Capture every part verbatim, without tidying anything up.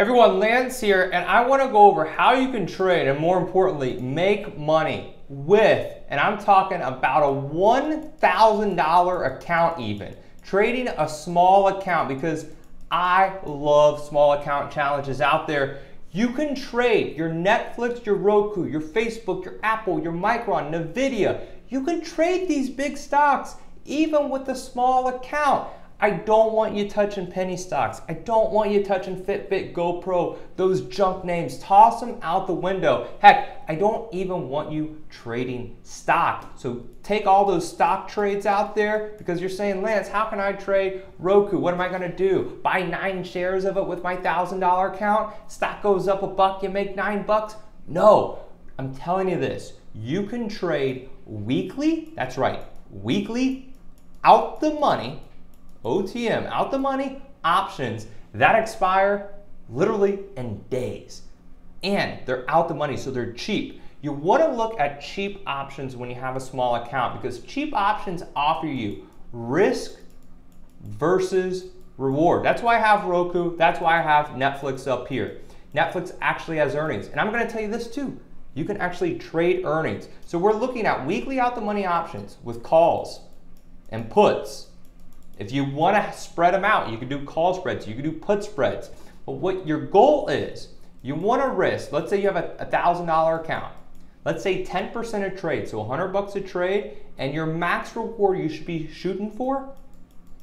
Everyone, Lance here, and I wanna go over how you can trade and, more importantly, make money with, and I'm talking about a one thousand dollar account even, trading a small account, because I love small account challenges out there. You can trade your Netflix, your Roku, your Facebook, your Apple, your Micron, Nvidia. You can trade these big stocks even with a small account. I don't want you touching penny stocks. I don't want you touching Fitbit, GoPro, those junk names. Toss them out the window. Heck, I don't even want you trading stock. So take all those stock trades out there, because you're saying, Lance, how can I trade Roku? What am I gonna do? Buy nine shares of it with my one thousand dollar account? Stock goes up a buck, you make nine bucks? No, I'm telling you this. You can trade weekly, that's right, weekly, out the money, O T M, out the money options that expire literally in days, and they're out the money, so they're cheap. You want to look at cheap options when you have a small account, because cheap options offer you risk versus reward. That's why I have Roku, that's why I have Netflix up here. Netflix actually has earnings, and I'm going to tell you this too, you can actually trade earnings. So we're looking at weekly out the money options with calls and puts. If you want to spread them out, you can do call spreads, you can do put spreads. But what your goal is, you want to risk, let's say you have a one thousand dollar account. Let's say ten percent of trade, so one hundred bucks a trade, and your max reward you should be shooting for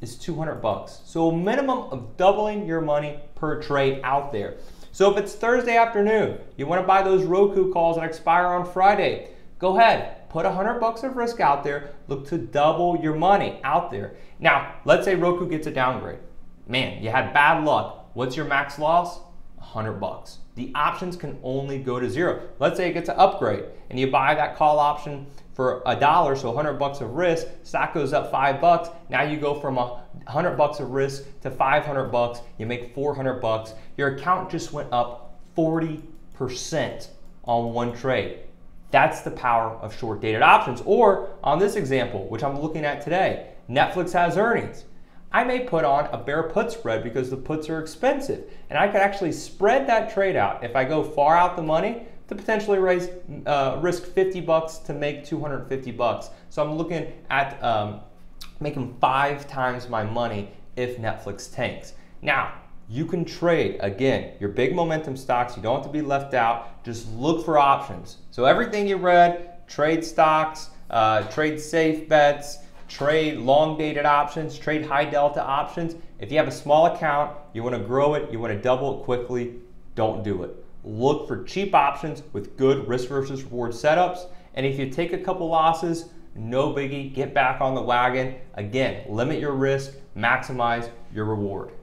is two hundred bucks. So a minimum of doubling your money per trade out there. So if it's Thursday afternoon, you want to buy those Roku calls that expire on Friday, go ahead. Put one hundred bucks of risk out there, look to double your money out there. Now, let's say Roku gets a downgrade. Man, you had bad luck. What's your max loss? one hundred bucks. The options can only go to zero. Let's say it gets an upgrade and you buy that call option for a dollar, so one hundred bucks of risk, stock goes up five bucks. Now you go from a one hundred bucks of risk to five hundred bucks, you make four hundred bucks. Your account just went up forty percent on one trade. That's the power of short-dated options. Or on this example, which I'm looking at today, Netflix has earnings. I may put on a bear put spread because the puts are expensive, and I could actually spread that trade out if I go far out the money to potentially raise, uh, risk fifty bucks to make two hundred fifty bucks. So I'm looking at um, making five times my money if Netflix tanks. Now, you can trade, again, your big momentum stocks. You don't have to be left out. Just look for options. So everything you read, trade stocks, uh, trade safe bets, trade long dated options, trade high delta options. If you have a small account, you wanna grow it, you wanna double it quickly, don't do it. Look for cheap options with good risk versus reward setups. And if you take a couple losses, no biggie, get back on the wagon. Again, limit your risk, maximize your reward.